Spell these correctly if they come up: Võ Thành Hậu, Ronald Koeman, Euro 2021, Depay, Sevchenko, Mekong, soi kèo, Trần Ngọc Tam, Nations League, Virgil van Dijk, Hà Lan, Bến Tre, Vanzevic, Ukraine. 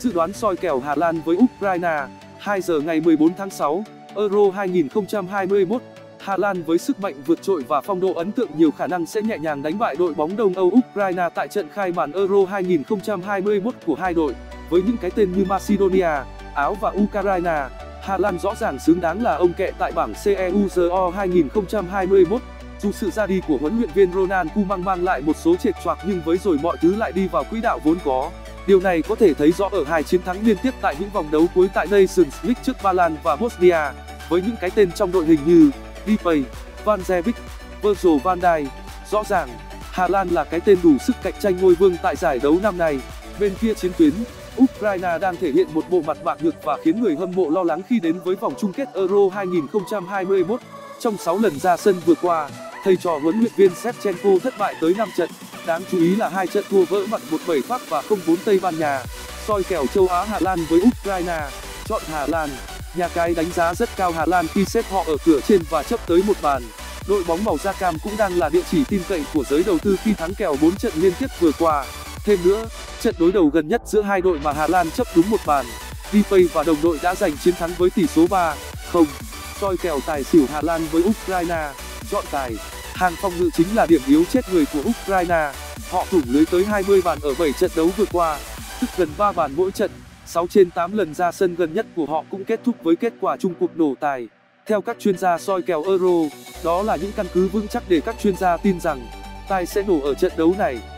Dự đoán soi kèo Hà Lan với Ukraine. 2 giờ ngày 14 tháng 6, Euro 2021, Hà Lan với sức mạnh vượt trội và phong độ ấn tượng nhiều khả năng sẽ nhẹ nhàng đánh bại đội bóng Đông Âu Ukraine tại trận khai màn Euro 2021 của hai đội. Với những cái tên như Macedonia, Áo và Ukraine, Hà Lan rõ ràng xứng đáng là ông kẹ tại bảng C Euro 2021. Dù sự ra đi của huấn luyện viên Ronald Koeman mang lại một số trệt choạc nhưng với rồi mọi thứ lại đi vào quỹ đạo vốn có. Điều này có thể thấy rõ ở hai chiến thắng liên tiếp tại những vòng đấu cuối tại Nations League trước Ba Lan và Bosnia, với những cái tên trong đội hình như Depay, Vanzevic, Virgil van Dijk. Rõ ràng, Hà Lan là cái tên đủ sức cạnh tranh ngôi vương tại giải đấu năm nay. Bên kia chiến tuyến, Ukraine đang thể hiện một bộ mặt bạc nhược và khiến người hâm mộ lo lắng khi đến với vòng chung kết Euro 2021. Trong 6 lần ra sân vừa qua, thầy trò huấn luyện viên Sevchenko thất bại tới 5 trận. Đáng chú ý là 2 trận thua vỡ mặt 1-7 Pháp và 0-4 Tây Ban Nha. Soi kèo châu Á Hà Lan với Ukraine, chọn Hà Lan. Nhà cái đánh giá rất cao Hà Lan khi xếp họ ở cửa trên và chấp tới 1 bàn. Đội bóng màu da cam cũng đang là địa chỉ tin cậy của giới đầu tư khi thắng kèo 4 trận liên tiếp vừa qua. Thêm nữa, trận đối đầu gần nhất giữa hai đội mà Hà Lan chấp đúng 1 bàn. Depay và đồng đội đã giành chiến thắng với tỷ số 3-0. Soi kèo tài xỉu Hà Lan với Ukraine, chọn tài. Hàng phòng ngự chính là điểm yếu chết người của Ukraine. Họ thủng lưới tới 20 bàn ở 7 trận đấu vừa qua, tức gần 3 bàn mỗi trận. 6 trên 8 lần ra sân gần nhất của họ cũng kết thúc với kết quả chung cuộc nổ tài. Theo các chuyên gia soi kèo Euro, đó là những căn cứ vững chắc để các chuyên gia tin rằng tài sẽ nổ ở trận đấu này.